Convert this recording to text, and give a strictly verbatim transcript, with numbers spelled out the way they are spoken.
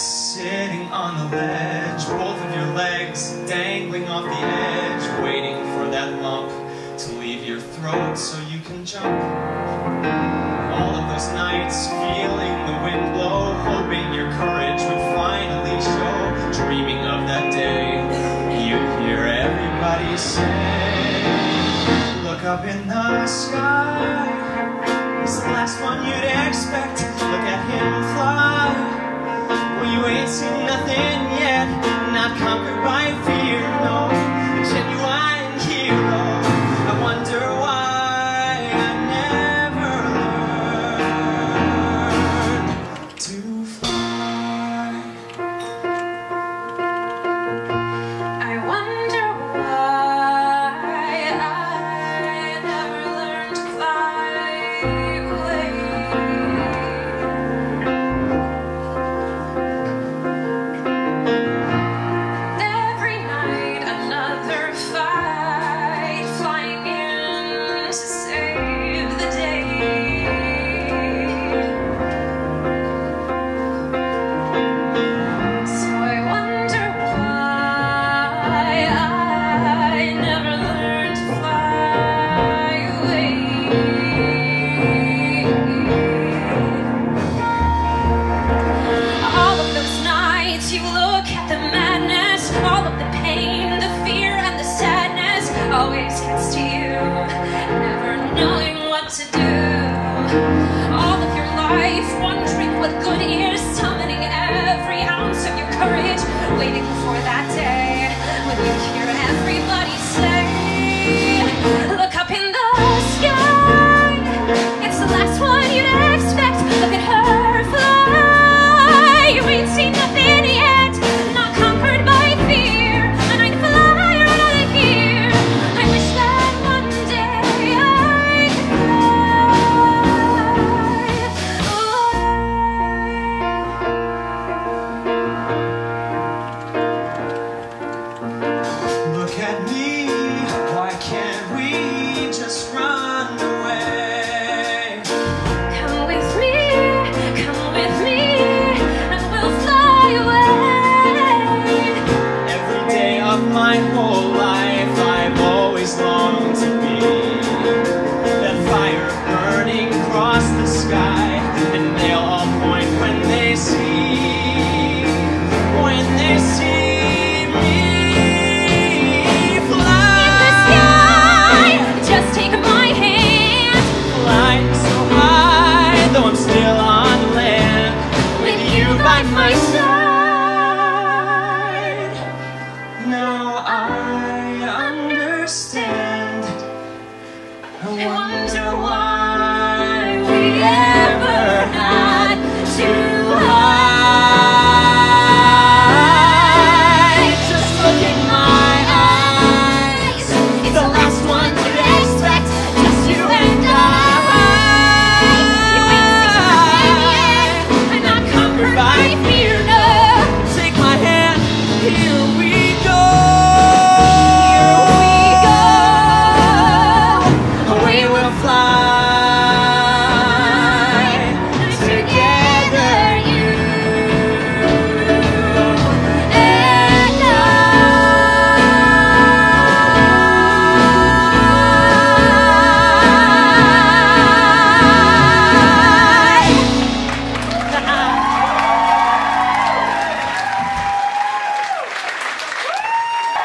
sitting on the ledge, both of your legs dangling off the edge, waiting for that lump to leave your throat so you can jump. All of those nights feeling the wind blow, hoping your courage would finally show, dreaming of that day you hear everybody say, look up in the sky, it's the last one you'd expect, look at him fly. You ain't seen nothing yet, not conquered by